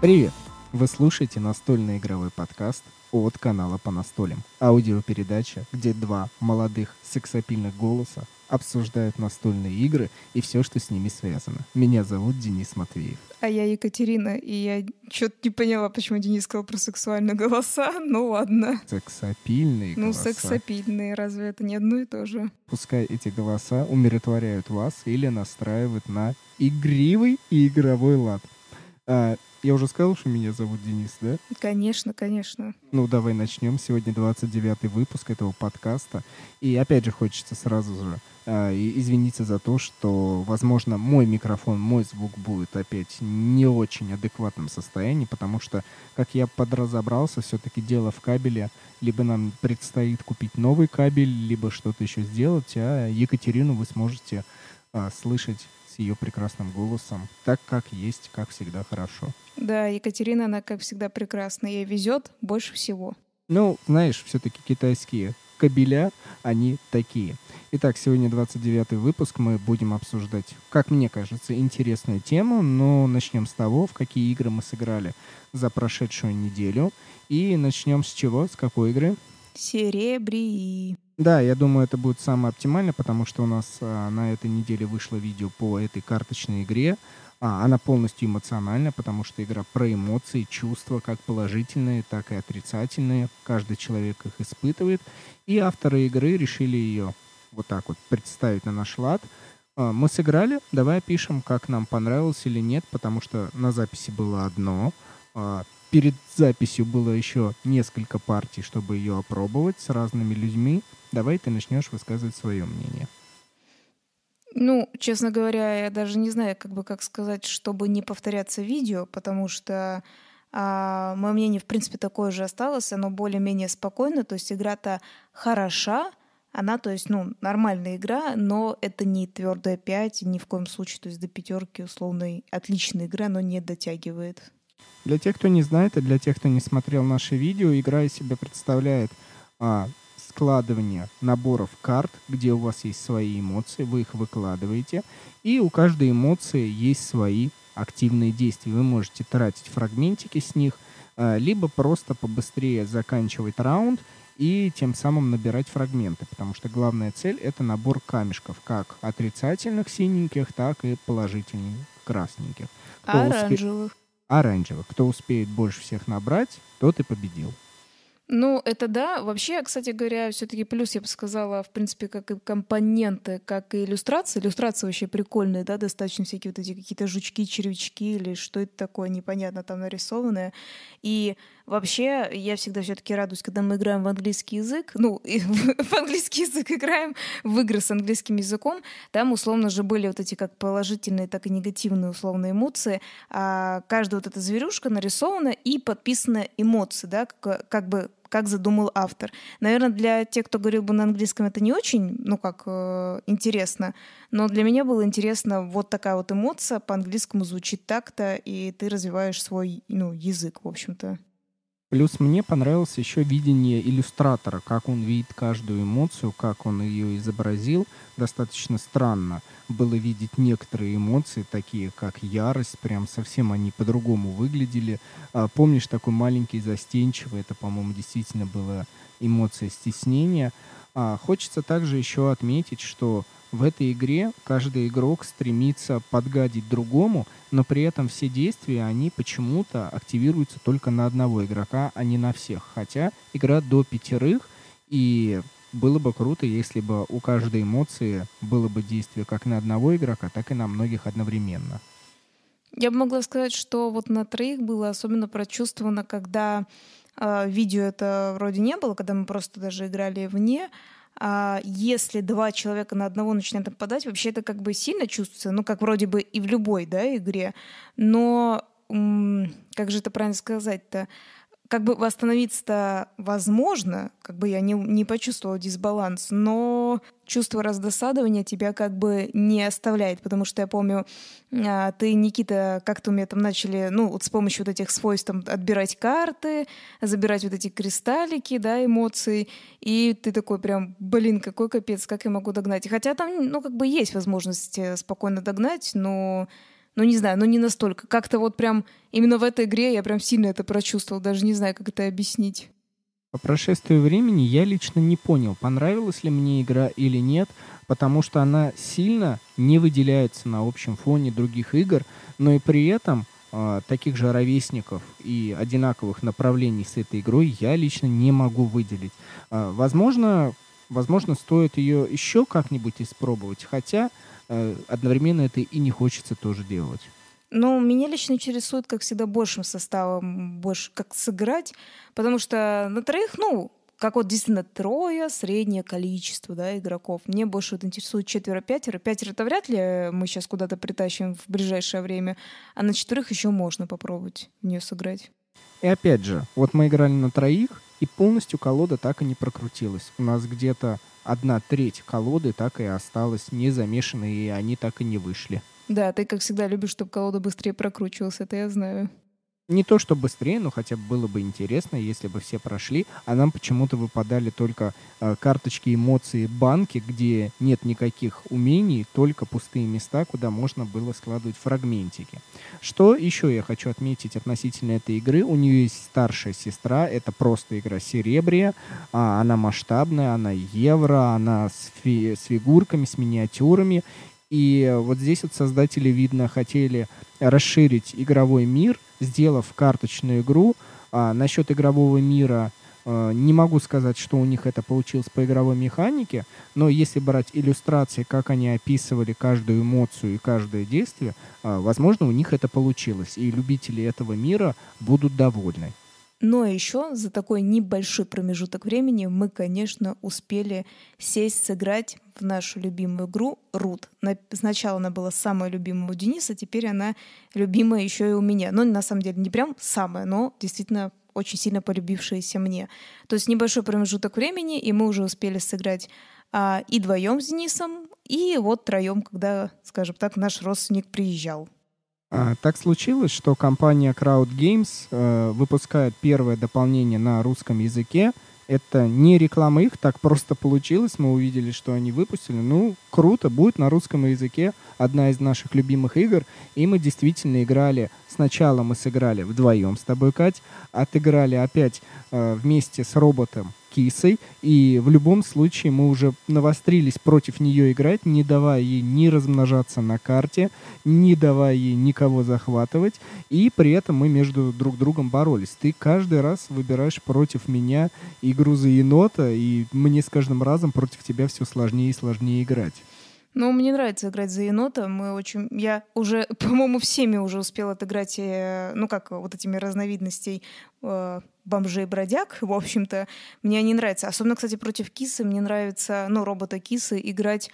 Привет! Вы слушаете настольный игровой подкаст от канала Ponastolim. Аудиопередача, где два молодых сексапильных голоса обсуждают настольные игры и все, что с ними связано. Меня зовут Денис Матвеев. А я Екатерина, и я что-то не поняла, почему Денис сказал про сексуальные голоса, ну ладно. Сексапильные голоса. Ну, сексапильные, разве это не одно и то же? Пускай эти голоса умиротворяют вас или настраивают на игривый и игровой лад. Я уже сказал, что меня зовут Денис, да? Конечно, конечно. Ну, давай начнем. Сегодня 29-й выпуск этого подкаста. И опять же хочется сразу же извиниться за то, что, возможно, мой микрофон, мой звук будет опять не очень адекватном состоянии, потому что, как я подразобрался, все-таки дело в кабеле. Либо нам предстоит купить новый кабель, либо что-то еще сделать, а Екатерину вы сможете слышать ее прекрасным голосом, так как есть, как всегда, хорошо. Да, Екатерина, она, как всегда, прекрасна. Ей везет больше всего. Ну, знаешь, все-таки китайские кабеля, они такие. Итак, сегодня 29-й выпуск. Мы будем обсуждать, как мне кажется, интересную тему, но начнем с того, в какие игры мы сыграли за прошедшую неделю. И начнем с чего? С какой игры? Серебрия. Да, я думаю, это будет самое оптимальное, потому что у нас на этой неделе вышло видео по этой карточной игре. Она полностью эмоциональна, потому что игра про эмоции, чувства, как положительные, так и отрицательные. Каждый человек их испытывает. И авторы игры решили ее вот так вот представить на наш лад. Мы сыграли, давай опишем, как нам понравилось или нет, потому что на записи было одно. Перед записью было еще несколько партий, чтобы ее опробовать с разными людьми. Давай ты начнешь высказывать свое мнение. Ну, честно говоря, я даже не знаю, как сказать, чтобы не повторяться в видео, потому что мое мнение, в принципе, такое же осталось, оно более-менее спокойно, то есть игра-то хороша, она, то есть, ну, нормальная игра, но это не твердая 5, ни в коем случае, то есть до 5 условной отличная игра, но не дотягивает. Для тех, кто не знает, и для тех, кто не смотрел наше видео, игра из себя представляет складывание наборов карт, где у вас есть свои эмоции, вы их выкладываете, и у каждой эмоции есть свои активные действия. Вы можете тратить фрагментики с них, либо просто побыстрее заканчивать раунд и тем самым набирать фрагменты, потому что главная цель — это набор камешков, как отрицательных синеньких, так и положительных красненьких. Оранжевых. Кто успеет больше всех набрать, тот и победил. Ну, это да. Вообще, кстати говоря, все-таки плюс, я бы сказала, в принципе, как и компоненты, как и иллюстрации. Иллюстрации вообще прикольные, да, достаточно всякие вот эти какие-то жучки, червячки или что это такое, непонятно, там нарисованное. И вообще, я всегда все-таки радуюсь, когда мы играем в английский язык, ну, в английский язык играем, в игры с английским языком, там, условно же, были вот эти как положительные, так и негативные условные эмоции. А каждая вот эта зверюшка нарисована и подписана эмоции, да, как задумал автор. Наверное, для тех, кто говорил бы на английском, это не очень, интересно, но для меня было интересно, вот такая вот эмоция по-английскому звучит так-то, и ты развиваешь свой, язык, в общем-то. Плюс мне понравилось еще видение иллюстратора, как он видит каждую эмоцию, как он ее изобразил. Достаточно странно было видеть некоторые эмоции, такие как ярость, прям совсем они по-другому выглядели. Помнишь, такой маленький, застенчивый, это, по-моему, действительно была эмоция стеснения. Хочется также еще отметить, что в этой игре каждый игрок стремится подгадить другому, но при этом все действия, они почему-то активируются только на одного игрока, а не на всех. Хотя игра до 5, и было бы круто, если бы у каждой эмоции было бы действие как на одного игрока, так и на многих одновременно. Я бы могла сказать, что вот на 3 было особенно прочувствовано, когда видео это вроде не было, когда мы просто даже играли вне. Если 2 человека на одного начинают нападать, вообще это как бы сильно чувствуется, как вроде бы и в любой, да, игре, но как же это правильно сказать-то? Как бы восстановиться-то возможно, как бы я не почувствовала дисбаланс, но чувство раздосадования тебя как бы не оставляет, потому что я помню, ты, Никита, как-то у меня там начали, вот с помощью вот этих свойств там отбирать карты, забирать вот эти кристаллики, да, эмоций, и ты такой прям, какой капец, как я могу догнать? И хотя там, есть возможность спокойно догнать, но ну не знаю, ну не настолько. Как-то вот прям именно в этой игре я прям сильно это прочувствовал, даже не знаю, как это объяснить. По прошествии времени я лично не понял, понравилась ли мне игра или нет, потому что она сильно не выделяется на общем фоне других игр, но и при этом таких же ровесников и одинаковых направлений с этой игрой я лично не могу выделить. Возможно, стоит ее еще как-нибудь испробовать, хотя одновременно это и не хочется тоже делать. Ну, меня лично интересует, как всегда, большим составом, больше как сыграть, потому что на троих, ну, как вот действительно трое, среднее количество, да, игроков. Мне больше вот интересует четверо-пятеро. Пятеро-то вряд ли мы сейчас куда-то притащим в ближайшее время, а на четверых еще можно попробовать в нее сыграть. И опять же, вот мы играли на троих, и полностью колода так и не прокрутилась. У нас где-то 1/3 колоды так и осталась незамешанной, и они так и не вышли. Да, ты, как всегда, любишь, чтобы колода быстрее прокручивалась, это я знаю. Не то, что быстрее, но хотя бы было бы интересно, если бы все прошли, а нам почему-то выпадали только карточки, эмоции, банки, где нет никаких умений, только пустые места, куда можно было складывать фрагментики. Что еще я хочу отметить относительно этой игры? У нее есть старшая сестра, это просто игра «Серебрия», она масштабная, она евро, она с фигурками, с миниатюрами. И вот здесь вот создатели, видно, хотели расширить игровой мир, сделав карточную игру. Насчет игрового мира не могу сказать, что у них это получилось по игровой механике, но если брать иллюстрации, как они описывали каждую эмоцию и каждое действие, возможно, у них это получилось, и любители этого мира будут довольны. Но еще за такой небольшой промежуток времени мы, конечно, успели сесть, сыграть в нашу любимую игру «Рут». Сначала она была самая любимая у Дениса, теперь она любимая еще и у меня. Но на самом деле не прям самая, но действительно очень сильно полюбившаяся мне. То есть небольшой промежуток времени, и мы уже успели сыграть и вдвоем с Денисом, и вот втроем, когда, скажем так, наш родственник приезжал. Так случилось, что компания Crowd Games выпускает первое дополнение на русском языке. Это не реклама их, так просто получилось. Мы увидели, что они выпустили. Ну, круто, будет на русском языке одна из наших любимых игр. И мы действительно играли. Сначала мы сыграли вдвоем с тобой, Кать. Отыграли опять вместе с роботом Кисой. И в любом случае мы уже навострились против нее играть, не давая ей ни размножаться на карте, не давая ей никого захватывать. И при этом мы между друг другом боролись. Ты каждый раз выбираешь против меня игру за енота, и мне с каждым разом против тебя все сложнее и сложнее играть. Ну, мне нравится играть за енота. Я уже, по-моему, всеми уже успела отыграть, ну, как вот этими разновидностей бомжей-бродяг, в общем-то. Мне они нравятся. Особенно, кстати, против Кисы мне нравится, ну, робота Кисы играть.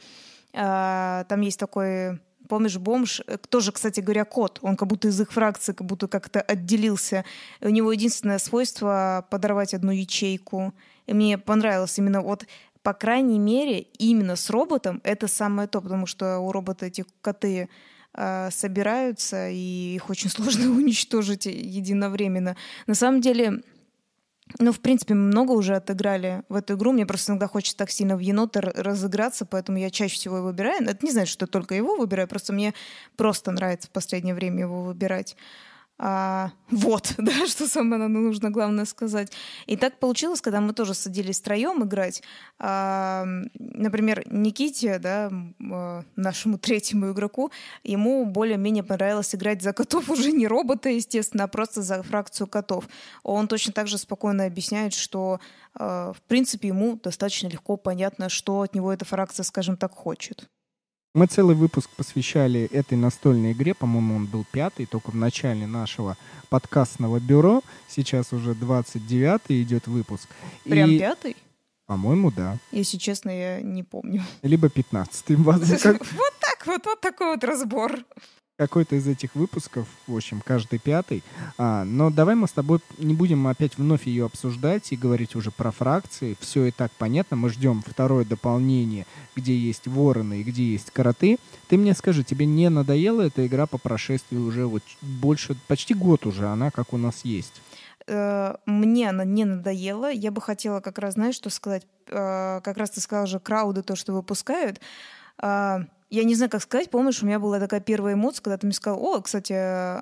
Там есть такой, помнишь, бомж, тоже, кстати говоря, кот. Он как будто из их фракции, как будто как-то отделился. У него единственное свойство — подорвать одну ячейку. И мне понравилось именно вот... По крайней мере, именно с роботом это самое то, потому что у робота эти коты собираются, и их очень сложно уничтожить единовременно. На самом деле, ну, в принципе, мы много уже отыграли в эту игру. Мне просто иногда хочется так сильно в енота разыграться, поэтому я чаще всего его выбираю. Это не значит, что только его выбираю, просто мне просто нравится в последнее время его выбирать. Вот, да, что самое нужно, главное сказать. И так получилось, когда мы тоже садились втроем играть. Например, Никите, да, нашему третьему игроку, ему более-менее понравилось играть за котов уже не робота, естественно, а просто за фракцию котов. Он точно так же спокойно объясняет, что, в принципе, ему достаточно легко понятно, что от него эта фракция, скажем так, хочет. Мы целый выпуск посвящали этой настольной игре, по-моему, он был 5-й, только в начале нашего подкастного бюро, сейчас уже 29-й идет выпуск. Прям 5-й? По-моему, да. Если честно, я не помню. Либо 15-й. Вот такой вот разбор. Какой-то из этих выпусков, в общем, каждый 5-й. Но давай мы с тобой не будем опять вновь ее обсуждать и говорить уже про фракции. Все и так понятно. Мы ждем второе дополнение, где есть вороны и где есть кроты. Ты мне скажи, тебе не надоела эта игра по прошествии уже вот больше, почти год уже она как у нас есть? Мне она не надоела. Я бы хотела как раз, знаешь, что сказать? Как раз ты сказал же, крауды то, что выпускают. я не знаю, как сказать, помнишь, у меня была такая первая эмоция, когда ты мне сказал, о, кстати,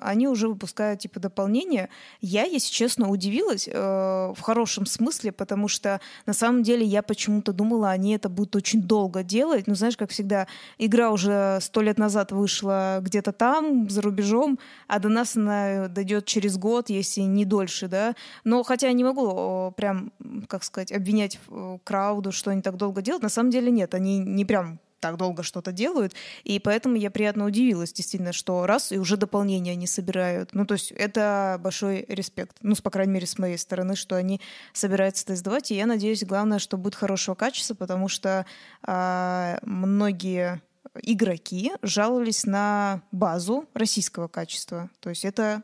они уже выпускают типа дополнение. Я, если честно, удивилась в хорошем смысле, потому что на самом деле я почему-то думала, они это будут очень долго делать. Ну, знаешь, как всегда, игра уже 100 лет назад вышла где-то там, за рубежом, а до нас она дойдет через год, если не дольше, да. Но хотя я не могу прям, как сказать, обвинять Крауду, что они так долго делают. На самом деле нет, они не прям так долго что-то делают, и поэтому я приятно удивилась, действительно, что раз, и уже дополнение они собирают. Ну, то есть это большой респект. Ну, по крайней мере, с моей стороны, что они собираются это издавать, и я надеюсь, главное, что будет хорошего качества, потому что многие игроки жаловались на базу российского качества. То есть это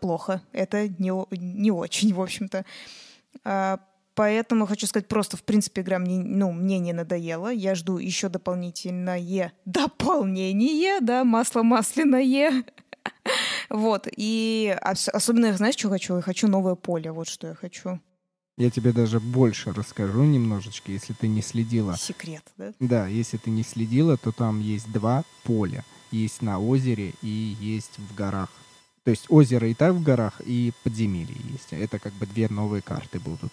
плохо, это не очень, в общем-то. Поэтому хочу сказать, просто, в принципе, игра мне не надоела. Я жду еще дополнительное дополнение, да, масло масляное. Вот, и особенно, знаешь, что хочу? Я хочу новое поле, вот что я хочу. Я тебе даже больше расскажу немножечко, если ты не следила. Секрет, да? Да, если ты не следила, то там есть 2 поля. Есть на озере и есть в горах. То есть озеро и так в горах, и подземелье есть. Это как бы 2 новые карты будут.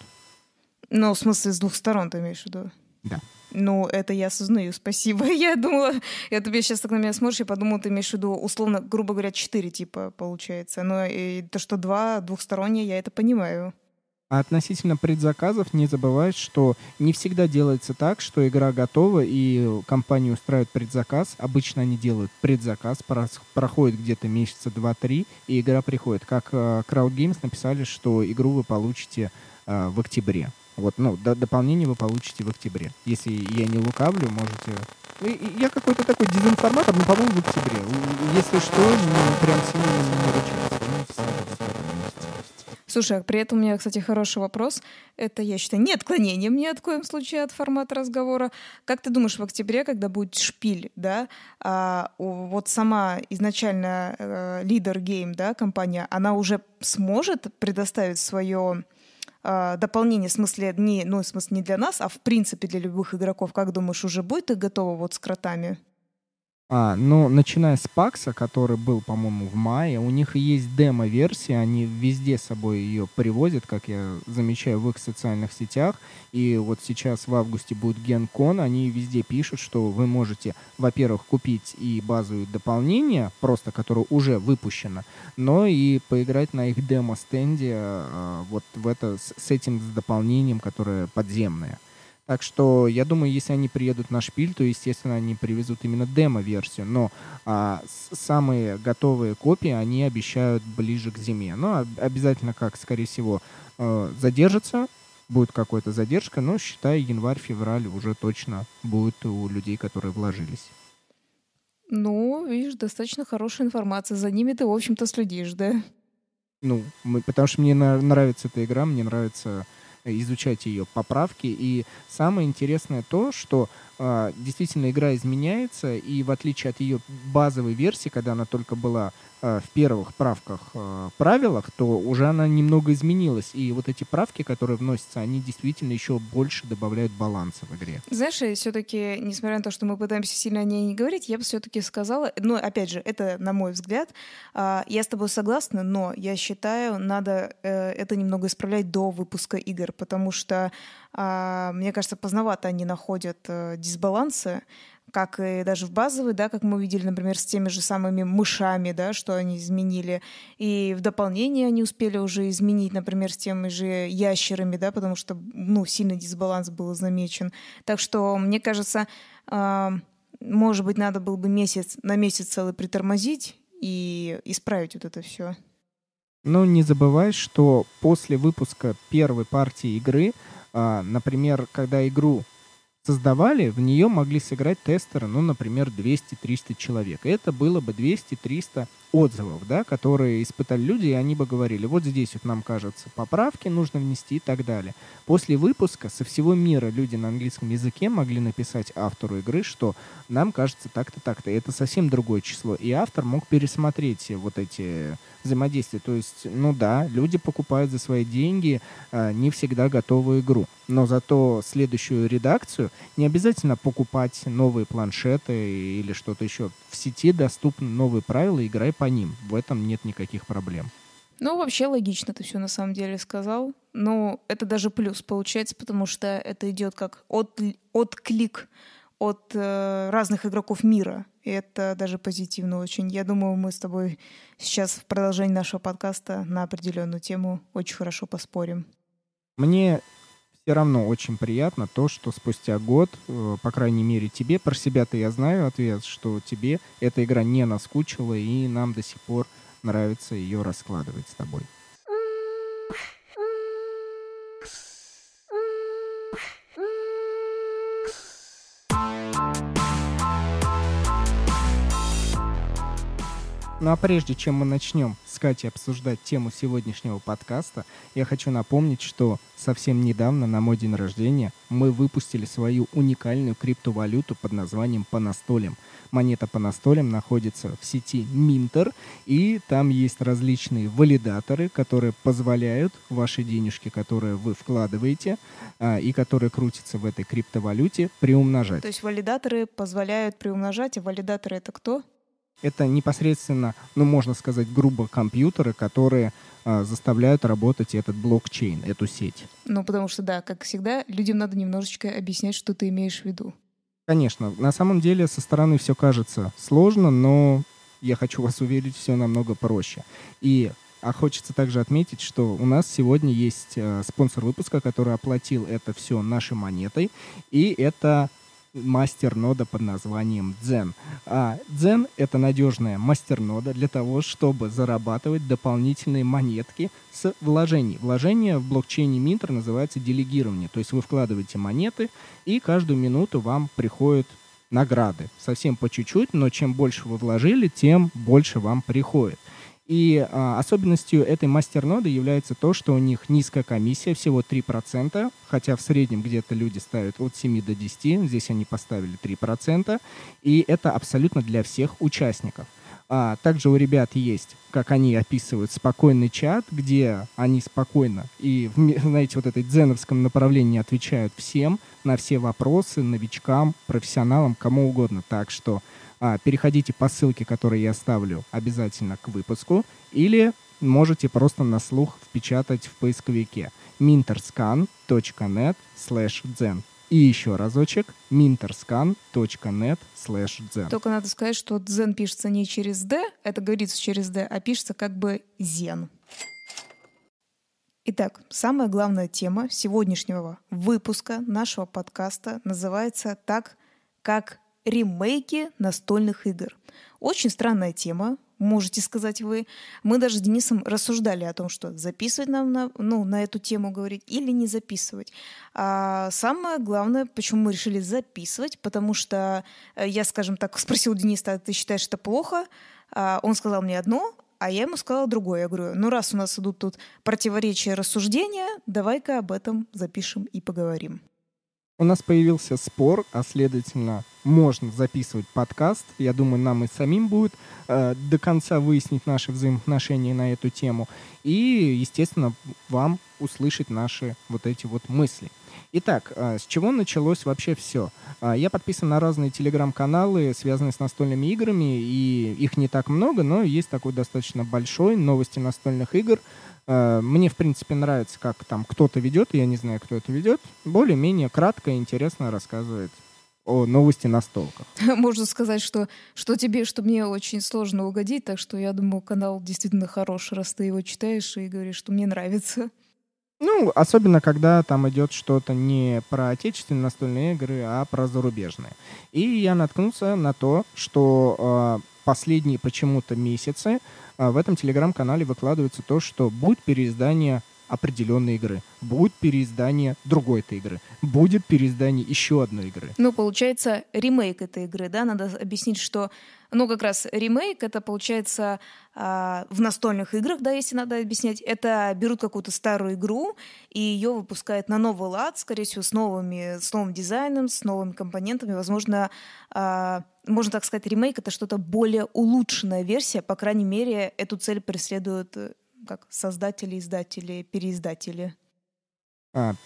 Ну, в смысле, с 2 сторон ты имеешь в виду? Да. Ну, это я осознаю, спасибо. Я думала, ты сейчас так на меня смотришь, я подумала, ты имеешь в виду, условно, грубо говоря, 4 типа получается. Но и то, что 2 двухсторонние, я это понимаю. А относительно предзаказов не забывай, что не всегда делается так, что игра готова, и компания устраивает предзаказ. Обычно они делают предзаказ, проходит где-то месяца 2-3, и игра приходит. Как Crowd Games написали, что игру вы получите в октябре. Вот, ну, дополнение вы получите в октябре. Если я не лукавлю, можете... Я какой-то такой дезинформатор, но, по-моему, в октябре. Если что, прям сильно не ручаюсь. Слушай, а при этом у меня, кстати, хороший вопрос. Это, я считаю, не отклонением ни от коем случае от формата разговора. Как ты думаешь, в октябре, когда будет шпиль, да, вот сама изначально лидер гейм, да, компания, она уже сможет предоставить свое... дополнение, в смысле, не для нас, а в принципе для любых игроков, как думаешь, уже будет их готово вот с кротами? Начиная с пакса, который был, по-моему, в мае, у них есть демо-версия, они везде с собой ее привозят, как я замечаю в их социальных сетях, и вот сейчас в августе будет GenCon, они везде пишут, что вы можете, во-первых, купить и базовые дополнения, просто которое уже выпущено, но и поиграть на их демо-стенде вот в это, с этим дополнением, которое подземное. Так что, я думаю, если они приедут на шпиль, то, естественно, они привезут именно демо-версию. Но самые готовые копии они обещают ближе к зиме. Но обязательно, как, скорее всего, задержится, будет какая-то задержка. Но, считай, январь-февраль уже точно будет у людей, которые вложились. Ну, видишь, достаточно хорошая информация. За ними ты, в общем-то, следишь, да? Ну, потому что мне нравится эта игра, мне нравится... изучать ее поправки. И самое интересное то, что действительно игра изменяется, и в отличие от ее базовой версии, когда она только была в первых правилах, то уже она немного изменилась. И вот эти правки, которые вносятся, они действительно еще больше добавляют баланса в игре. Знаешь, все-таки, несмотря на то, что мы пытаемся сильно о ней не говорить, я бы все-таки сказала, опять же, это на мой взгляд, я с тобой согласна, но я считаю, надо это немного исправлять до выпуска игр, потому что, мне кажется, поздновато они находят дисбалансы, как и даже в базовой, да, как мы видели, например, с теми же самыми мышами, да, что они изменили. И в дополнение они успели уже изменить, например, с теми же ящерами, да, потому что, сильный дисбаланс был замечен. Так что, мне кажется, может быть, надо было бы на месяц целый притормозить и исправить вот это все. Не забывай, что после выпуска первой партии игры, например, когда игру создавали, в нее могли сыграть тестеры, например, 200-300 человек. Это было бы 200-300 отзывов, да, которые испытали люди, и они бы говорили, вот здесь вот нам кажется поправки нужно внести и так далее. После выпуска со всего мира люди на английском языке могли написать автору игры, что нам кажется так-то, так-то. Это совсем другое число. И автор мог пересмотреть вот эти взаимодействия. То есть, ну да, люди покупают за свои деньги не всегда готовую игру. Но зато следующую редакцию не обязательно покупать новые планшеты или что-то еще. В сети доступны новые правила, играй по ним. В этом нет никаких проблем. Ну, вообще логично ты все на самом деле сказал. Но это даже плюс получается, потому что это идет как отклик от разных игроков мира. И это даже позитивно очень. Я думаю, мы с тобой сейчас в продолжении нашего подкаста на определенную тему очень хорошо поспорим. Мне все равно очень приятно то, что спустя год, по крайней мере тебе, про себя-то я знаю ответ, что тебе эта игра не наскучила, и нам до сих пор нравится ее раскладывать с тобой. Ну а прежде чем мы начнем с Катей обсуждать тему сегодняшнего подкаста, я хочу напомнить, что совсем недавно, на мой день рождения, мы выпустили свою уникальную криптовалюту под названием Ponastolim. Монета Ponastolim находится в сети Minter, и там есть различные валидаторы, которые позволяют ваши денежки, которые вы вкладываете и которые крутятся в этой криптовалюте, приумножать. То есть валидаторы позволяют приумножать, а валидаторы это кто? Это непосредственно, ну, можно сказать, грубо компьютеры, которые заставляют работать этот блокчейн, эту сеть. Ну, потому что, да, как всегда, людям надо немножечко объяснять, что ты имеешь в виду. Конечно. На самом деле, со стороны все кажется сложно, но я хочу вас уверить, все намного проще. А хочется также отметить, что у нас сегодня есть спонсор выпуска, который оплатил это все нашей монетой, и это мастернода под названием Zen. А Zen — это надежная мастернода для того, чтобы зарабатывать дополнительные монетки с вложений. Вложение в блокчейне Minter называется делегирование. То есть вы вкладываете монеты, и каждую минуту вам приходят награды. Совсем по чуть-чуть, но чем больше вы вложили, тем больше вам приходит. И особенностью этой мастерноды является то, что у них низкая комиссия, всего 3%, хотя в среднем где-то люди ставят от 7 до 10, здесь они поставили 3%, и это абсолютно для всех участников. Также у ребят есть, как они описывают, спокойный чат, где они спокойно и, знаете, вот этой дзеновском направлении отвечают всем, на все вопросы, новичкам, профессионалам, кому угодно, так что переходите по ссылке, которую я оставлю обязательно к выпуску, или можете просто на слух впечатать в поисковике minterscan.net/zen. И еще разочек minterscan.net/zen. Только надо сказать, что Zen пишется не через D, это говорится через D, а пишется как бы Zen. Итак, самая главная тема сегодняшнего выпуска нашего подкаста называется так, как ремейки настольных игр. Очень странная тема, можете сказать вы. Мы даже с Денисом рассуждали о том, что записывать нам на эту тему говорить или не записывать. А самое главное, почему мы решили записывать, потому что я, скажем так, спросила Дениса, ты считаешь это плохо? Он сказал мне одно, а я ему сказала другое. Я говорю, ну раз у нас идут тут противоречия, рассуждения, давай-ка об этом запишем и поговорим. У нас появился спор, а следовательно, можно записывать подкаст. Я думаю, нам и самим будет до конца выяснить наши взаимоотношения на эту тему. И, естественно, вам услышать наши вот эти вот мысли. Итак, с чего началось вообще все? Я подписан на разные телеграм-каналы, связанные с настольными играми. И их не так много, но есть такой достаточно большой «Новости настольных игр». Мне, в принципе, нравится, как там кто-то ведет, я не знаю, кто это ведет, более-менее кратко и интересно рассказывает о новости настолках. Можно сказать, что тебе, что мне очень сложно угодить, так что я думаю, канал действительно хороший, раз ты его читаешь и говоришь, что мне нравится. Ну, особенно, когда там идет что-то не про отечественные настольные игры, а про зарубежные. И я наткнулся на то, что последние почему-то месяцы в этом телеграм-канале выкладывается то, что будет переиздание определенной игры. Будет переиздание другой этой игры. Будет переиздание еще одной игры. Ну, получается, ремейк этой игры, да? Надо объяснить, что... Ну, как раз ремейк, это, получается, в настольных играх, да, если надо объяснять, это берут какую-то старую игру и ее выпускают на новый лад, скорее всего, с новым дизайном, с новыми компонентами. Возможно, можно так сказать, ремейк — это что-то более улучшенная версия, по крайней мере, эту цель преследуют как создатели, издатели, переиздатели.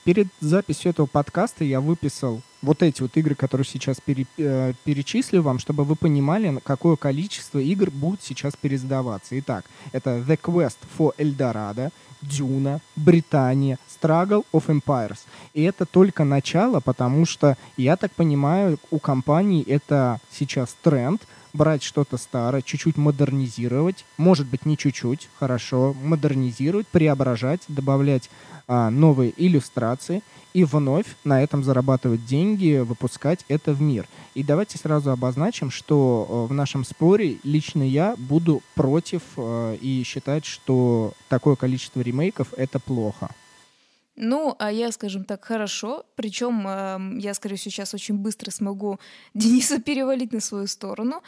Перед записью этого подкаста я выписал вот эти вот игры, которые сейчас перечислю вам, чтобы вы понимали, какое количество игр будет сейчас переиздаваться. Итак, это The Quest for Eldorado, Dune, Britannia, Struggle of Empires. И это только начало, потому что, я так понимаю, у компании это сейчас тренд — брать что-то старое, чуть-чуть модернизировать, может быть, не чуть-чуть, хорошо, модернизировать, преображать, добавлять новые иллюстрации и вновь на этом зарабатывать деньги, выпускать это в мир. И давайте сразу обозначим, что в нашем споре лично я буду против и считать, что такое количество ремейков — это плохо. Ну, а я, скажем так, хорошо. Причем я, скорее всего, сейчас очень быстро смогу Дениса перевалить на свою сторону.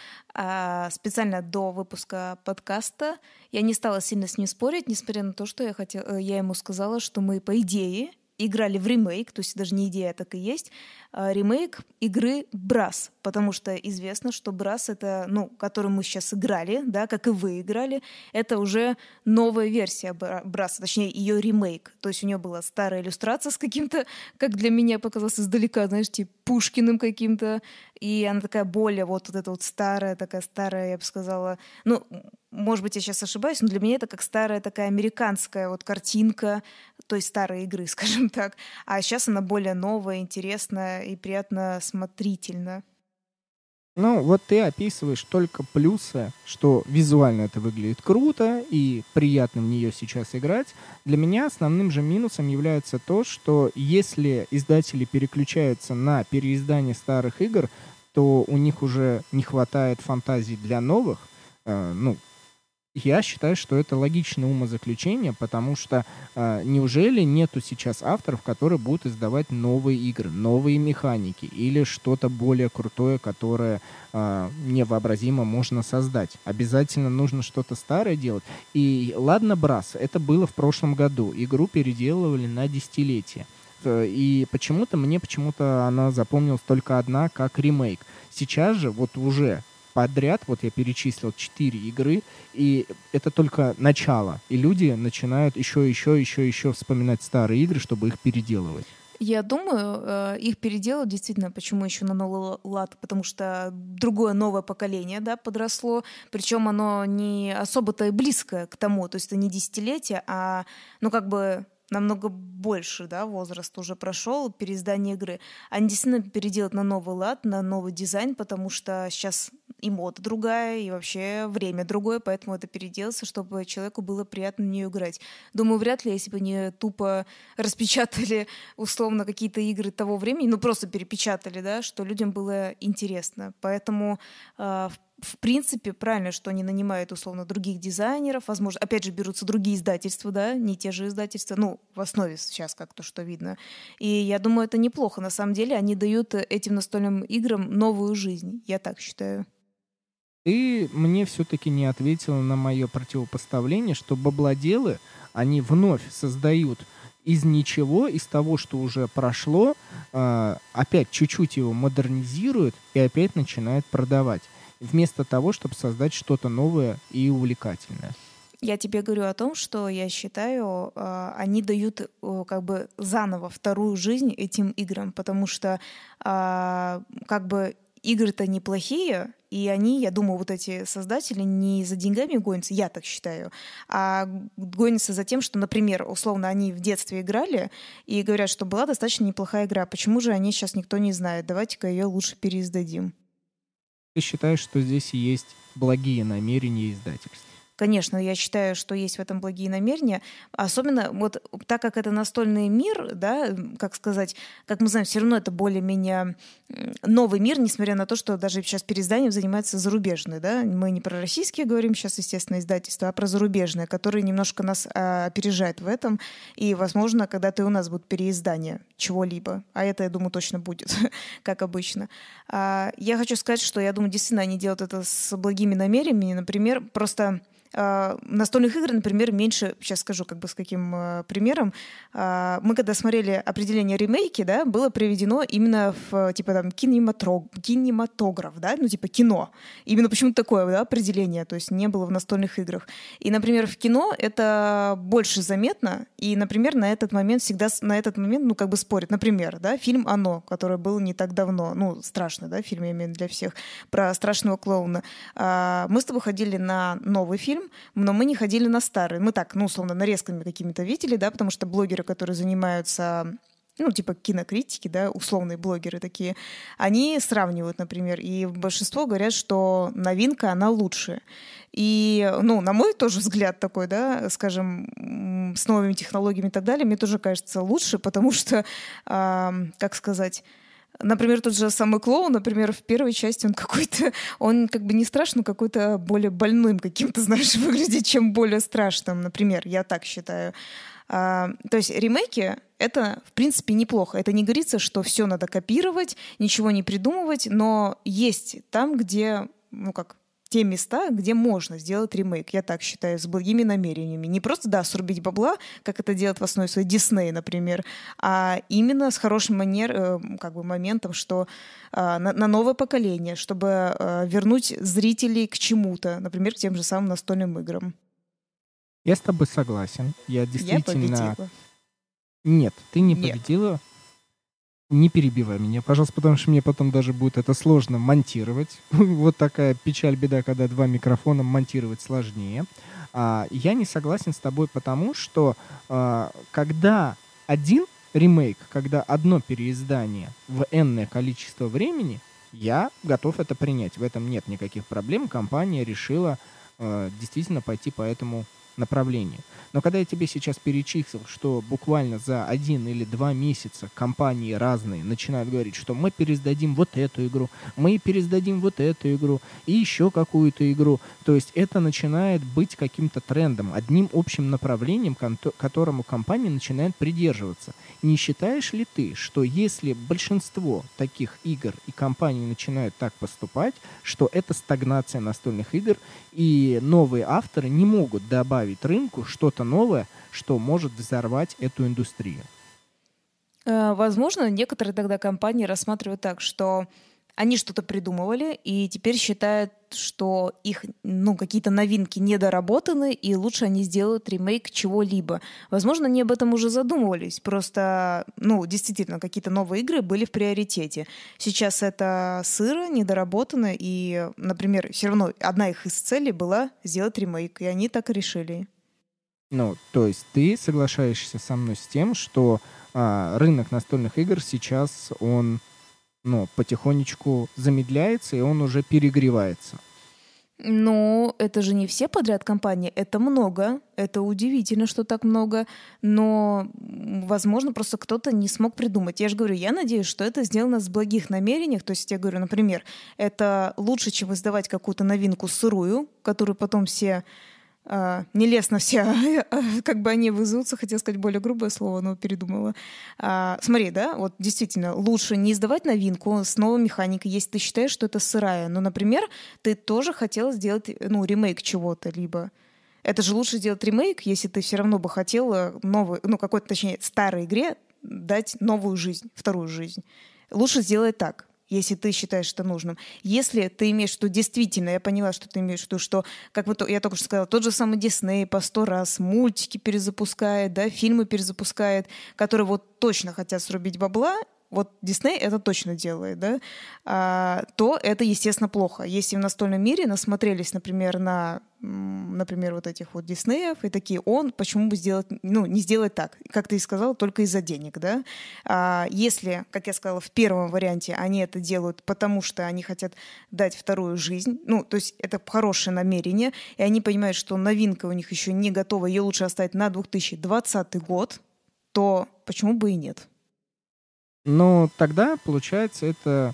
Специально до выпуска подкаста я не стала сильно с ним спорить, несмотря на то, что я ему сказала, что мы, по идее, играли в ремейк, то есть даже не идея, а так и есть, ремейк игры Brass, потому что известно, что Brass — это, ну, который мы сейчас играли, да, как и вы играли, это уже новая версия Brass, точнее, ее ремейк, то есть у нее была старая иллюстрация с каким-то, как для меня показалось издалека, знаешь, типа Пушкиным каким-то, и она такая более вот эта вот старая, такая старая, я бы сказала, ну, может быть, я сейчас ошибаюсь, но для меня это как старая такая американская вот картинка той старой игры, скажем так. А сейчас она более новая, интересная и приятно смотрительна. Ну, вот ты описываешь только плюсы, что визуально это выглядит круто и приятно в нее сейчас играть. Для меня основным же минусом является то, что если издатели переключаются на переиздание старых игр, то у них уже не хватает фантазии для новых, я считаю, что это логичное умозаключение, потому что неужели нету сейчас авторов, которые будут издавать новые игры, новые механики или что-то более крутое, которое невообразимо можно создать. Обязательно нужно что-то старое делать. И ладно, Brass, это было в прошлом году. Игру переделывали на десятилетие. И почему-то она запомнилась только одна, как ремейк. Сейчас же вот уже... подряд, вот я перечислил 4 игры, и это только начало. И люди начинают еще вспоминать старые игры, чтобы их переделывать. Я думаю, их переделывают действительно, почему еще на новый лад, потому что другое новое поколение, да, подросло, причем оно не особо-то и близко к тому, то есть это не десятилетие, а, ну, как бы... намного больше, да, возраст уже прошел, переиздание игры. Они действительно переделают на новый лад, на новый дизайн, потому что сейчас и мода другая, и вообще время другое, поэтому это переделается, чтобы человеку было приятно в нее играть. Думаю, вряд ли, если бы не тупо распечатали условно какие-то игры того времени, ну просто перепечатали, да, что людям было интересно. Поэтому в принципе, правильно, что они нанимают, условно, других дизайнеров, возможно, опять же, берутся другие издательства, да, не те же издательства, ну, в основе сейчас как-то что видно. И я думаю, это неплохо. На самом деле, они дают этим настольным играм новую жизнь, я так считаю. Ты мне все-таки не ответила на мое противопоставление, что бабладелы, они вновь создают из ничего, из того, что уже прошло, опять чуть-чуть его модернизируют и опять начинают продавать, вместо того, чтобы создать что-то новое и увлекательное. Я тебе говорю о том, что я считаю, они дают как бы заново вторую жизнь этим играм, потому что как бы игры-то неплохие, и они, я думаю, вот эти создатели не за деньгами гонятся, я так считаю, а гонятся за тем, что, например, условно, они в детстве играли и говорят, что была достаточно неплохая игра, почему же они сейчас никто не знает, давайте-ка ее лучше переиздадим. Ты считаешь, что здесь есть благие намерения издательств? Конечно, я считаю, что есть в этом благие намерения. Особенно вот так как это настольный мир, да, как сказать, как мы знаем, все равно это более-менее новый мир, несмотря на то, что даже сейчас переизданием занимаются зарубежные. Да? Мы не про российские говорим сейчас, естественно, издательства, а про зарубежные, которые немножко нас опережают в этом. И, возможно, когда-то и у нас будут переиздания чего-либо. А это, я думаю, точно будет, как обычно. Я хочу сказать, что, я думаю, действительно они делают это с благими намерениями. Например, просто... настольных игр, например, меньше, сейчас скажу как бы с каким примером, мы когда смотрели определение ремейки, да, было приведено именно в типа там кинематограф, да, ну типа кино. Именно почему-то такое, да, определение, то есть не было в настольных играх. И, например, в кино это больше заметно, и, например, на этот момент, ну как бы спорят. Например, да, фильм «Оно», который был не так давно, ну страшный, да, фильм, я имею в виду для всех, про страшного клоуна. Мы с тобой ходили на новый фильм, но мы не ходили на старые. Мы так, ну, условно, нарезками какими-то видели, да, потому что блогеры, которые занимаются, ну, типа кинокритики, да, условные блогеры такие, они сравнивают, например, и большинство говорят, что новинка, она лучше. И, ну, на мой тоже взгляд такой, да, скажем, с новыми технологиями и так далее, мне тоже кажется лучше, потому что, как сказать... Например, тот же самый клоун, например, в первой части он какой-то, он как бы не страшный, но какой-то более больным каким-то, знаешь, выглядит, чем более страшным, например, я так считаю. То есть ремейки — это, в принципе, неплохо. Это не говорится, что все надо копировать, ничего не придумывать, но есть там, где, ну как... те места, где можно сделать ремейк, я так считаю, с благими намерениями. Не просто, да, срубить бабла, как это делает в основе своей Дисней, например, а именно с хорошим как бы моментом, что на новое поколение, чтобы вернуть зрителей к чему-то, например, к тем же самым настольным играм. Я с тобой согласен. Я действительно... Я победила. Нет, ты не победила. Нет. Не перебивай меня, пожалуйста, потому что мне потом даже будет это сложно монтировать. Вот такая печаль-беда, когда два микрофона, монтировать сложнее. Я не согласен с тобой, потому что когда один ремейк, когда одно переиздание в энное количество времени, я готов это принять. В этом нет никаких проблем. Компания решила действительно пойти по этому направлению. Но когда я тебе сейчас перечислил, что буквально за 1 или 2 месяца компании разные начинают говорить, что мы переиздадим вот эту игру, мы переиздадим вот эту игру и еще какую-то игру, то есть это начинает быть каким-то трендом, одним общим направлением, которому компания начинает придерживаться. Не считаешь ли ты, что если большинство таких игр и компаний начинают так поступать, что это стагнация настольных игр, и новые авторы не могут добавить рынку что-то новое, что может взорвать эту индустрию? Возможно, некоторые тогда компании рассматривают так, что они что-то придумывали и теперь считают, что их, ну, какие-то новинки недоработаны, и лучше они сделают ремейк чего-либо. Возможно, они об этом уже задумывались, просто, ну, действительно, какие-то новые игры были в приоритете. Сейчас это сыро, недоработано, и, например, все равно одна их из целей была сделать ремейк, и они так и решили. Ну, то есть ты соглашаешься со мной с тем, что рынок настольных игр сейчас, он... но потихонечку замедляется, и он уже перегревается. Ну, это же не все подряд компании, это много, это удивительно, что так много, но, возможно, просто кто-то не смог придумать. Я же говорю, я надеюсь, что это сделано с благих намерений, то есть я говорю, например, это лучше, чем издавать какую-то новинку сырую, которую потом все... нелестно все, как бы они вызовутся, хотела сказать более грубое слово, но передумала. Смотри, да, вот действительно, лучше не издавать новинку с новой механикой, если ты считаешь, что это сырая. Но, например, ты тоже хотела сделать, ну, ремейк чего-то, либо... Это же лучше сделать ремейк, если ты все равно бы хотела новую, ну, какой-то, точнее, старой игре дать новую жизнь, вторую жизнь. Лучше сделать так, если ты считаешь это нужным. Если ты имеешь в виду, действительно, я поняла, что ты имеешь в виду, что, как вот я только что сказала, тот же самый Дисней по 100 раз мультики перезапускает, да, фильмы перезапускает, которые вот точно хотят срубить бабла, вот Дисней это точно делает, да, то это, естественно, плохо. Если в настольном мире насмотрелись, например, на, вот этих вот Диснеев, и такие, он почему бы сделать, ну, не сделать так, как ты и сказала, только из-за денег, да. Если, как я сказала, в первом варианте они это делают, потому что они хотят дать вторую жизнь, ну, то есть это хорошее намерение, и они понимают, что новинка у них еще не готова, ее лучше оставить на 2020 год, то почему бы и нет? Но тогда, получается, это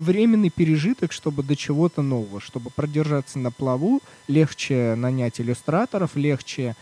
временный пережиток, чтобы до чего-то нового, чтобы продержаться на плаву, легче нанять иллюстраторов, легче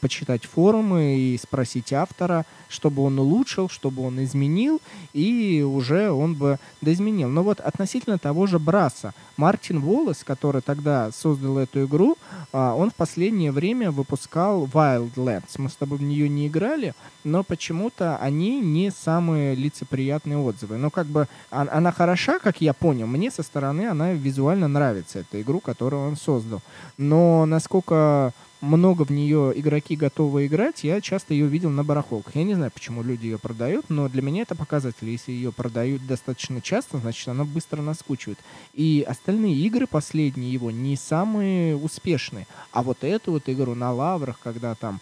почитать форумы и спросить автора, чтобы он улучшил, чтобы он изменил, и уже он бы доизменил. Но вот относительно того же Брасса, Мартин Уоллес, который тогда создал эту игру, он в последнее время выпускал Wildlands. Мы с тобой в нее не играли, но почему-то они не самые лицеприятные отзывы. Но как бы она хороша, как я понял, мне со стороны она визуально нравится, эта игру, которую он создал. Но насколько много в нее игроки готовы играть, я часто ее видел на барахолках. Я не знаю, почему люди ее продают, но для меня это показатель. Если ее продают достаточно часто, значит, она быстро наскучивает. И остальные игры, последние его, не самые успешные. А вот эту вот игру на лаврах, когда там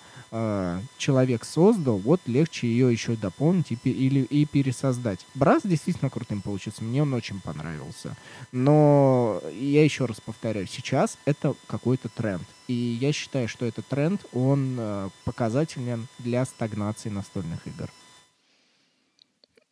человек создал, вот легче ее еще дополнить и пересоздать. Brass действительно крутым получился, мне он очень понравился. Но я еще раз повторяю, сейчас это какой-то тренд. И я считаю, что этот тренд, он показателен для стагнации настольных игр.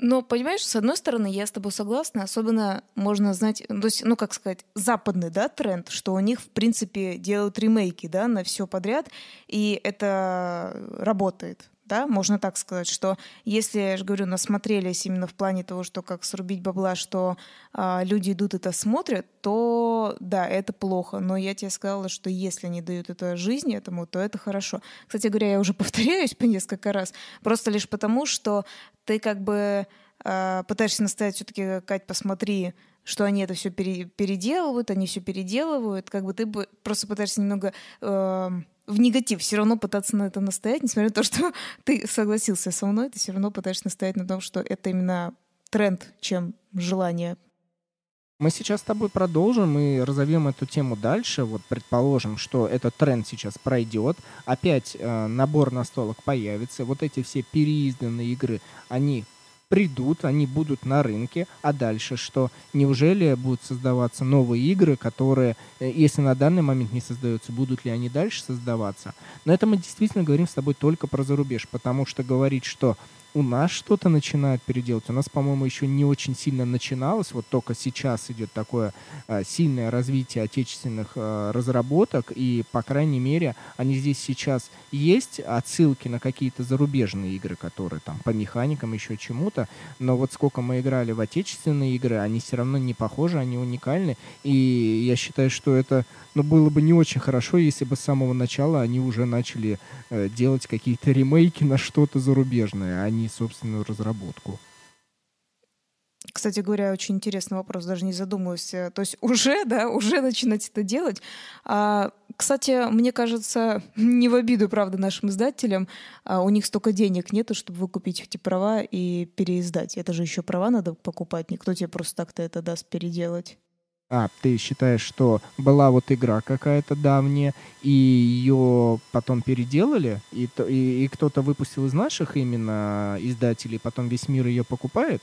Но, понимаешь, с одной стороны, я с тобой согласна, особенно можно знать, то есть, ну, как сказать, западный, да, тренд, что у них, в принципе, делают ремейки, да, на все подряд, и это работает, да, можно так сказать, что если, я же говорю, насмотрелись именно в плане того, что как срубить бабла, что люди идут это смотрят, то да, это плохо, но я тебе сказала, что если они дают это жизни этому, то это хорошо. Кстати говоря, я уже повторяюсь по несколько раз, просто лишь потому, что ты как бы пытаешься настоять все-таки, Кать, посмотри, что они это все переделывают, они все переделывают, как бы ты просто пытаешься немного в негатив все равно пытаться на это настоять, несмотря на то, что ты согласился со мной, ты все равно пытаешься настоять на том, что это именно тренд, чем желание. Мы сейчас с тобой продолжим и разовьем эту тему дальше. Вот предположим, что этот тренд сейчас пройдет, опять набор настолок появится, вот эти все переизданные игры, они придут, они будут на рынке, а дальше что? Неужели будут создаваться новые игры, которые, если на данный момент не создаются, будут ли они дальше создаваться? Но это мы действительно говорим с тобой только про зарубеж, потому что говорить, что у нас что-то начинают переделать. У нас, по-моему, еще не очень сильно начиналось. Вот только сейчас идет такое сильное развитие отечественных разработок. И, по крайней мере, они здесь сейчас есть. Отсылки на какие-то зарубежные игры, которые там по механикам еще чему-то. Но вот сколько мы играли в отечественные игры, они все равно не похожи, они уникальны. И я считаю, что это было бы не очень хорошо, если бы с самого начала они уже начали делать какие-то ремейки на что-то зарубежное, а не собственную разработку. Кстати говоря, очень интересный вопрос, даже не задумываюсь. То есть уже начинать это делать. Кстати, мне кажется, не в обиду, правда, нашим издателям, у них столько денег нету, чтобы выкупить эти права и переиздать. Это же еще права надо покупать, никто тебе просто так-то это даст переделать. А, ты считаешь, что была вот игра какая-то давняя, и ее потом переделали, и кто-то выпустил из наших именно издателей, потом весь мир ее покупает?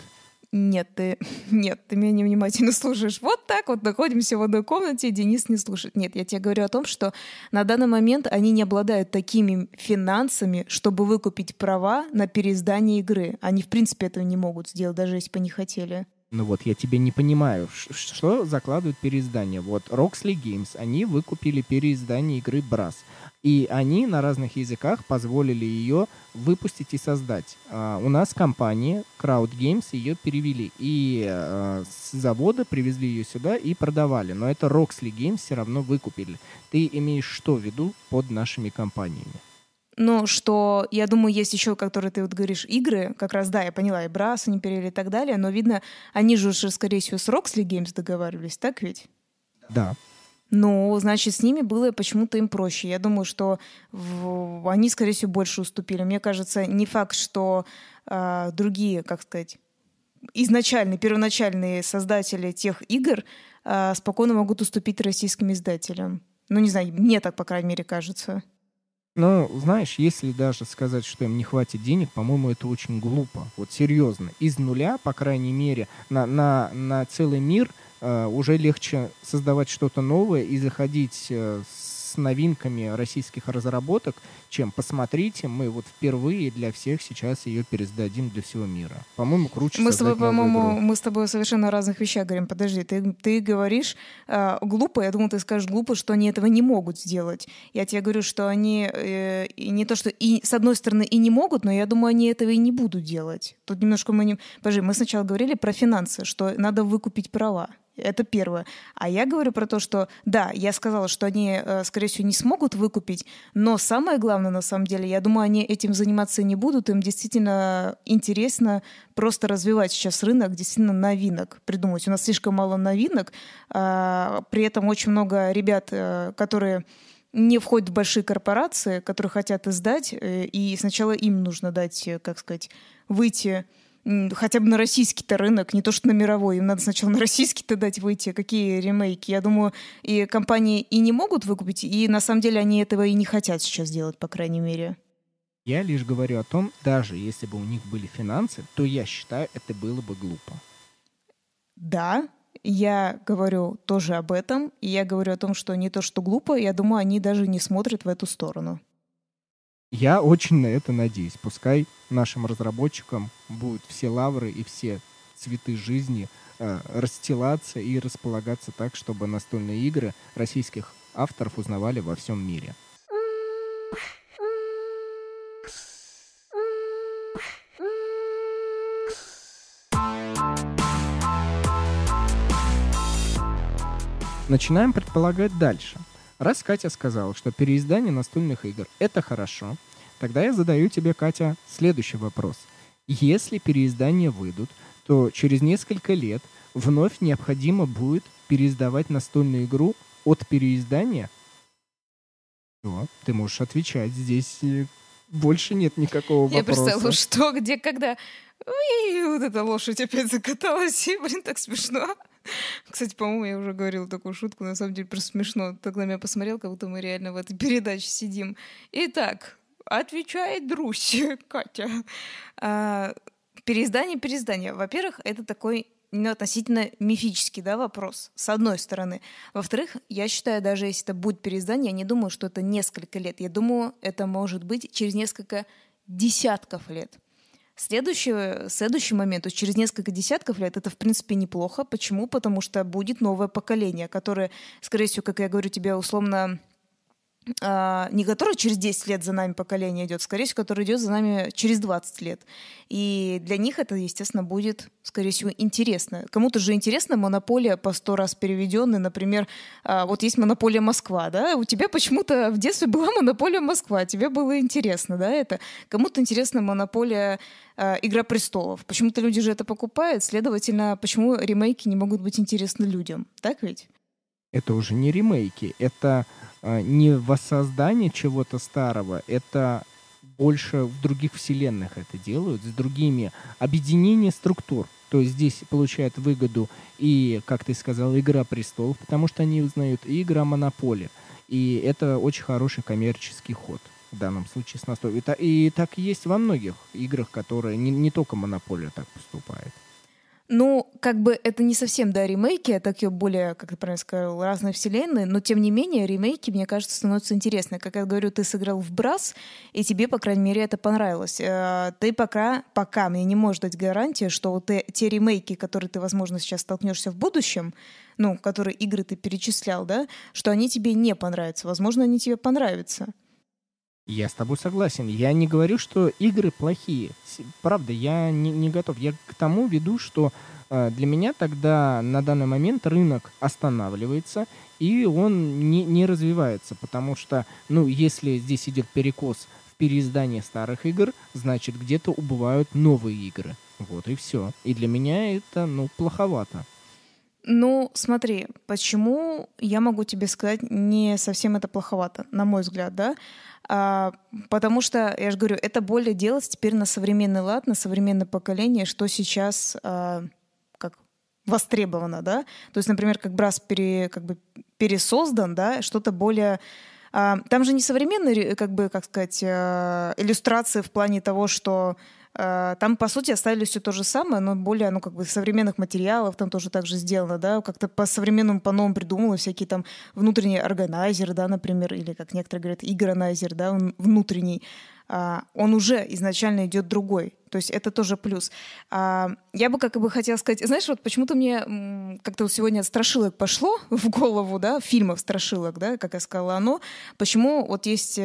Нет, ты меня невнимательно слушаешь. Вот так вот находимся в одной комнате, и Денис не слушает. Нет, я тебе говорю о том, что на данный момент они не обладают такими финансами, чтобы выкупить права на переиздание игры. Они, в принципе, этого не могут сделать, даже если бы они хотели. Ну вот, я тебя не понимаю, что закладывают переиздание. Вот, Roxley Games, они выкупили переиздание игры Brass. И они на разных языках позволили ее выпустить и создать. У нас компания Crowd Games ее перевели. И с завода привезли ее сюда и продавали. Но это Roxley Games все равно выкупили. Ты имеешь что в виду под нашими компаниями? Ну, что, я думаю, есть еще, которые ты вот говоришь, игры, как раз, да, я поняла, и Brass они перевели и так далее, но, видно, они же уже, скорее всего, с Roxley Games договаривались, так ведь? Да. Ну, значит, с ними было почему-то им проще. Я думаю, что они, скорее всего, больше уступили. Мне кажется, не факт, что другие, как сказать, изначальные, первоначальные создатели тех игр спокойно могут уступить российским издателям. Ну, не знаю, мне так, по крайней мере, кажется. Ну, знаешь, если даже сказать, что им не хватит денег, по-моему, это очень глупо. Вот серьезно. Из нуля, по крайней мере, на целый мир уже легче создавать что-то новое и заходить с новинками российских разработок, чем «посмотрите, мы вот впервые для всех сейчас ее пересдадим для всего мира». По-моему, круче мы создать новую игру. Мы с тобой совершенно о разных вещах говорим. Подожди, ты говоришь глупо, я думала, ты скажешь глупо, что они этого не могут сделать. Я тебе говорю, что они не то, что и, с одной стороны, и не могут, но я думаю, они этого и не будут делать. Тут немножко мы не... Подожди, мы сначала говорили про финансы, что надо выкупить права. Это первое. А я говорю про то, что да, я сказала, что они, скорее всего, не смогут выкупить, но самое главное, на самом деле, я думаю, они этим заниматься не будут. Им действительно интересно просто развивать сейчас рынок, действительно новинок придумать. У нас слишком мало новинок, при этом очень много ребят, которые не входят в большие корпорации, которые хотят издать, и сначала им нужно дать, как сказать, выйти... хотя бы на российский-то рынок, не то что на мировой. Им надо сначала на российский-то дать выйти. Какие ремейки? Я думаю, и компании и не могут выкупить, и на самом деле они этого и не хотят сейчас делать, по крайней мере. Я лишь говорю о том, даже если бы у них были финансы, то я считаю, это было бы глупо. Да, я говорю тоже об этом. И я говорю о том, что не то что глупо, я думаю, они даже не смотрят в эту сторону. Я очень на это надеюсь. Пускай нашим разработчикам будут все лавры и все цветы жизни расстилаться и располагаться так, чтобы настольные игры российских авторов узнавали во всем мире. Начинаем предполагать дальше. Раз Катя сказала, что переиздание настольных игр — это хорошо, тогда я задаю тебе, Катя, следующий вопрос. Если переиздания выйдут, то через несколько лет вновь необходимо будет переиздавать настольную игру от переиздания? Все, ты можешь отвечать. Здесь больше нет никакого вопроса. Я представила, что, где, когда. Ой, вот эта лошадь опять закаталась, и, блин, так смешно. Кстати, по-моему, я уже говорила такую шутку, на самом деле просто смешно. Так на меня посмотрел, как будто мы реально в этой передаче сидим. Итак, отвечает Друсь, Катя. Переиздание. Во-первых, это такой относительно мифический, да, вопрос, с одной стороны. Во-вторых, я считаю, даже если это будет переиздание, я не думаю, что это несколько лет. Я думаю, это может быть через несколько десятков лет. Следующий момент, то есть через несколько десятков лет, это, в принципе, неплохо. Почему? Потому что будет новое поколение, которое, скорее всего, как я говорю тебе, условно, не которое через 10 лет за нами поколение идет, скорее всего, которое идет за нами через 20 лет. И для них это, естественно, будет, скорее всего, интересно. Кому-то же интересна монополия по 100 раз переведенная. Например, вот есть монополия Москва, да? У тебя почему-то в детстве была монополия Москва, тебе было интересно, да, это? Кому-то интересна монополия «Игра престолов». Почему-то люди же это покупают, следовательно, почему ремейки не могут быть интересны людям, так ведь? Это уже не ремейки, это не воссоздание чего-то старого, это больше в других вселенных это делают, с другими объединениями структур. То есть здесь получает выгоду и, как ты сказал, «Игра престолов», потому что они узнают и «Игра монополия». И это очень хороший коммерческий ход в данном случае с настольной. И так есть во многих играх, которые не только «Монополия» так поступает. Ну, как бы это не совсем, да, ремейки, а так ее более, как ты правильно сказал, разные вселенные, но тем не менее ремейки, мне кажется, становятся интересны. Как я говорю, ты сыграл в Brass, и тебе, по крайней мере, это понравилось. Ты пока мне не можешь дать гарантии, что вот те ремейки, которые ты, возможно, сейчас столкнешься в будущем, ну, которые игры ты перечислял, да, что они тебе не понравятся. Возможно, они тебе понравятся. Я с тобой согласен. Я не говорю, что игры плохие. Правда, я не готов. Я к тому веду, что для меня тогда на данный момент рынок останавливается, и он не развивается. Потому что, ну, если здесь идет перекос в переиздание старых игр, значит, где-то убывают новые игры. Вот и все. И для меня это, ну, плоховато. Ну, смотри, почему я могу тебе сказать, не совсем это плоховато, на мой взгляд, да? Потому что, я же говорю, это более делать теперь на современный лад, на современное поколение, что сейчас как востребовано, да? То есть, например, как Brass пересоздан, да, что-то более... Там же не современные, иллюстрации в плане того, что там, по сути, оставили все то же самое, но более, современных материалов там тоже так же сделано, да, как-то по-современному, по-новому придумано всякие там внутренние органайзеры, да, например, или, как некоторые говорят, игранайзер, да, он внутренний. Он уже изначально идет другой. То есть это тоже плюс. Я бы хотела сказать, знаешь, вот почему-то мне как-то сегодня от страшилок пошло в голову, да, фильмов страшилок, да, как я сказала, оно. Почему вот есть...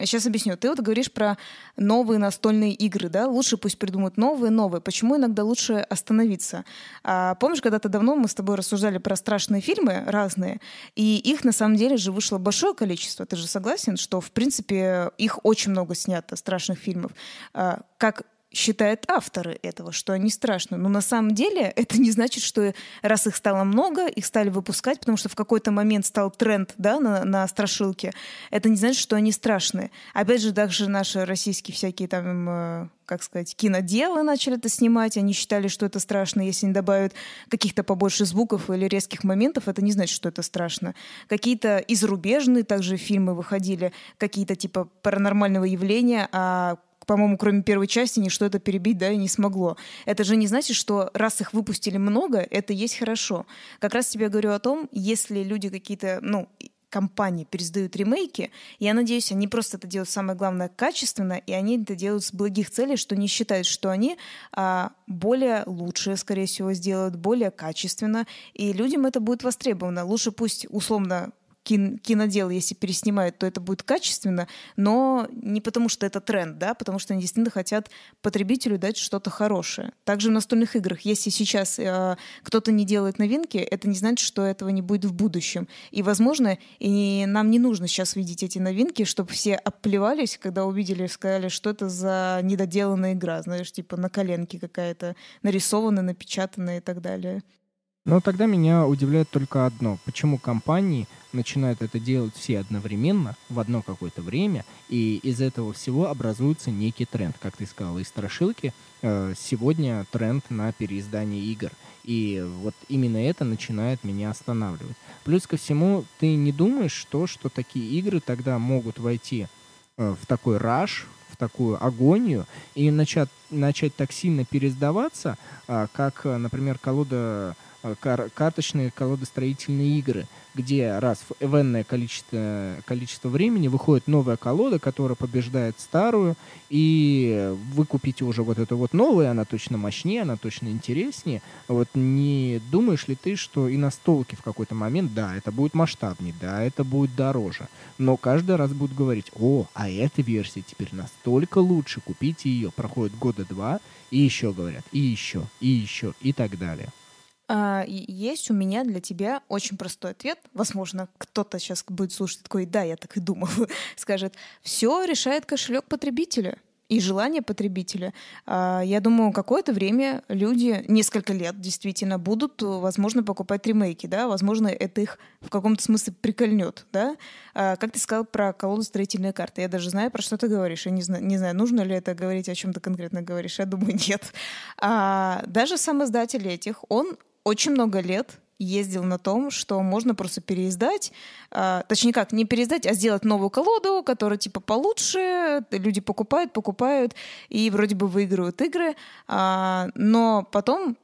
Сейчас объясню. Ты вот говоришь про новые настольные игры, да? Лучше пусть придумают новые. Почему иногда лучше остановиться? Помнишь, когда-то давно мы с тобой рассуждали про страшные фильмы разные, и их на самом деле же вышло большое количество. Ты же согласен, что, в принципе, их очень много снято, страшных фильмов. Как считают авторы этого, что они страшны. Но на самом деле это не значит, что раз их стало много, их стали выпускать, потому что в какой-то момент стал тренд, да, на страшилке, это не значит, что они страшные. Опять же, даже наши российские всякие там... киноделы начали это снимать, они считали, что это страшно. Если не добавят каких-то побольше звуков или резких моментов, это не значит, что это страшно. Какие-то и зарубежные также фильмы выходили, какие-то типа паранормального явления, по-моему, кроме первой части, ничто это перебить, да, и не смогло. Это же не значит, что раз их выпустили много, это есть хорошо. Как раз тебе говорю о том, если люди какие-то, компании пересдают ремейки, я надеюсь, они просто это делают, самое главное, качественно, и они это делают с благих целей, что не считают, что они более лучше, скорее всего, сделают, более качественно, и людям это будет востребовано. Лучше пусть, условно, кинодел, если переснимают, то это будет качественно, но не потому, что это тренд, да, потому что они действительно хотят потребителю дать что-то хорошее. Также в настольных играх. Если сейчас кто-то не делает новинки, это не значит, что этого не будет в будущем. И, возможно, и нам не нужно сейчас видеть эти новинки, чтобы все оплевались, когда увидели, сказали, что это за недоделанная игра, знаешь, типа на коленке какая-то, нарисованная, напечатанная и так далее. Но тогда меня удивляет только одно. Почему компании начинают это делать все одновременно, в одно какое-то время, и из этого всего образуется некий тренд. Как ты сказала, из страшилки сегодня тренд на переиздание игр. И вот именно это начинает меня останавливать. Плюс ко всему, ты не думаешь, что такие игры тогда могут войти в такой раш, в такую агонию, и начать так сильно переиздаваться, как, например, карточные колодостроительные игры, где раз в энное количество времени выходит новая колода, которая побеждает старую, и вы купите уже вот эту вот новую, она точно мощнее, она точно интереснее. Вот не думаешь ли ты, что и настолки в какой-то момент, да, это будет масштабнее, да, это будет дороже, но каждый раз будут говорить: о, а эта версия теперь настолько лучше, купите ее. Проходит года два, и еще говорят, и еще, и так далее. Есть у меня для тебя очень простой ответ. Возможно, кто-то сейчас будет слушать такой: да, я так и думал, скажет. Все решает кошелек потребителя и желание потребителя. Я думаю, какое-то время люди, несколько лет действительно, будут, возможно, покупать ремейки, да, возможно, это их в каком-то смысле прикольнет, да. Как ты сказал про колодостроительные карты, я даже знаю, про что ты говоришь, я не знаю, нужно ли это говорить, о чем ты конкретно говоришь, я думаю, нет. Даже сам издатель этих, он очень много лет ездил на том, что можно просто переиздать, точнее как, не переиздать, а сделать новую колоду, которая типа получше, люди покупают, и вроде бы выигрывают игры, но потом,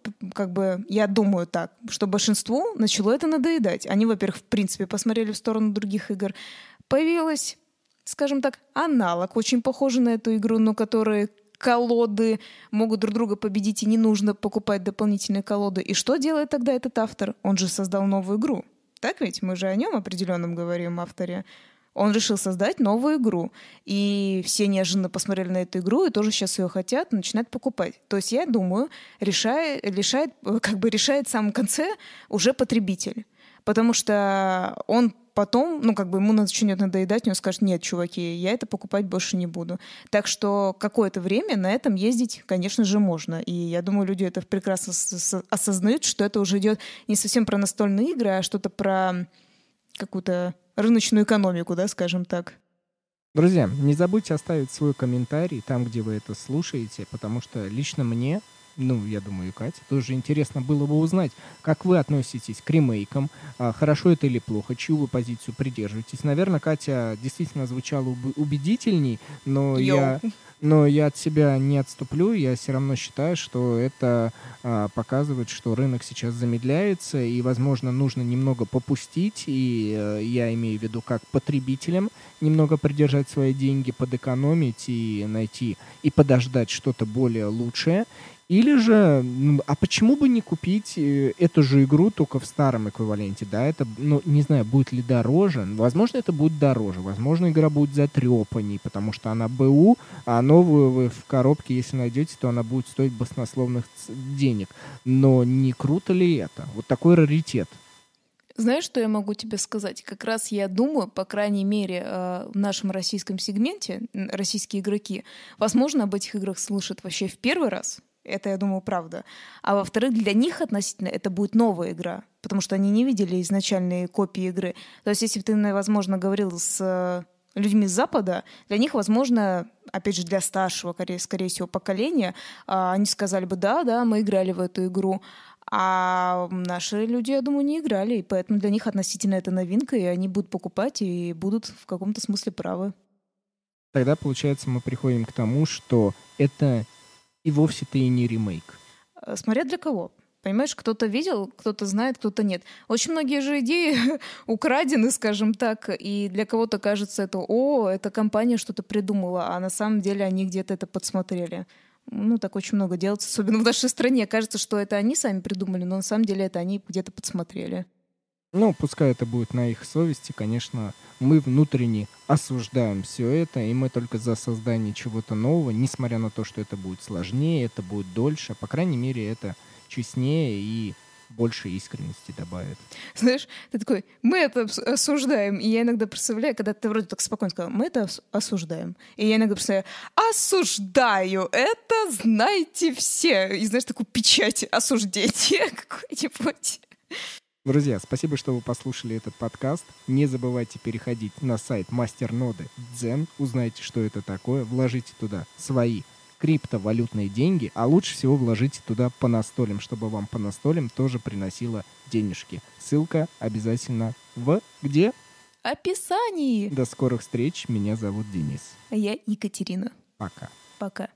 я думаю так, что большинству начало это надоедать. Они, во-первых, в принципе посмотрели в сторону других игр. Появилась, скажем так, аналог, очень похожий на эту игру, но который... колоды могут друг друга победить, и не нужно покупать дополнительные колоды. И что делает тогда этот автор? Он же создал новую игру. Так ведь? Мы же о нем определенном говорим, авторе. Он решил создать новую игру. И все неожиданно посмотрели на эту игру и тоже сейчас ее хотят, начинают покупать. То есть, я думаю, решает в самом конце уже потребитель. Потому что он потом, ему начнет надоедать, и он скажет: нет, чуваки, я это покупать больше не буду. Так что какое-то время на этом ездить, конечно же, можно. И я думаю, люди это прекрасно осознают, что это уже идет не совсем про настольные игры, а что-то про какую-то рыночную экономику, да, скажем так. Друзья, не забудьте оставить свой комментарий там, где вы это слушаете, потому что лично мне, ну, я думаю, и Кате, тоже интересно было бы узнать, как вы относитесь к ремейкам, хорошо это или плохо, чью вы позицию придерживаетесь. Наверное, Катя действительно звучала убедительней, но я от себя не отступлю, я все равно считаю, что это показывает, что рынок сейчас замедляется, и, возможно, нужно немного попустить, и я имею в виду как потребителям, немного придержать свои деньги, подэкономить и найти, и подождать что-то более лучшее. Или же, а почему бы не купить эту же игру только в старом эквиваленте, да, это, ну, не знаю, будет ли дороже, возможно, это будет дороже, возможно, игра будет затрепанней, потому что она БУ, а новую вы в коробке, если найдете, то она будет стоить баснословных денег, но не круто ли это? Вот такой раритет. Знаешь, что я могу тебе сказать? Как раз я думаю, по крайней мере, в нашем российском сегменте, российские игроки, возможно, об этих играх слышат вообще в первый раз. Это, я думаю, правда. А во-вторых, для них относительно это будет новая игра, потому что они не видели изначальные копии игры. То есть, если бы ты, возможно, говорил с людьми с Запада, для них, возможно, опять же, для старшего, скорее всего, поколения, они сказали бы, да, мы играли в эту игру. А наши люди, я думаю, не играли, и поэтому для них относительно это новинка, и они будут покупать, и будут в каком-то смысле правы. Тогда, получается, мы приходим к тому, что это... И вовсе-то и не ремейк. Смотря для кого. Понимаешь, кто-то видел, кто-то знает, кто-то нет. Очень многие же идеи украдены, скажем так, и для кого-то кажется, это, эта компания что-то придумала, а на самом деле они где-то это подсмотрели. Ну, так очень много делается, особенно в нашей стране. Кажется, что это они сами придумали, но на самом деле это они где-то подсмотрели. Ну, пускай это будет на их совести, конечно, мы внутренне осуждаем все это, и мы только за создание чего-то нового, несмотря на то, что это будет сложнее, это будет дольше, по крайней мере, это честнее и больше искренности добавит. Знаешь, ты такой, мы это осуждаем, и я иногда представляю, когда ты вроде так спокойно сказал, мы это осуждаем, и я иногда представляю, осуждаю, это знаете все, и знаешь, такую печать осуждения какой-нибудь. Друзья, спасибо, что вы послушали этот подкаст. Не забывайте переходить на сайт Мастерноды Zen, узнайте, что это такое, вложите туда свои криптовалютные деньги, а лучше всего вложите туда Ponastolim, чтобы вам Ponastolim тоже приносило денежки. Ссылка обязательно в где? Описании. До скорых встреч. Меня зовут Денис. А я Екатерина. Пока. Пока.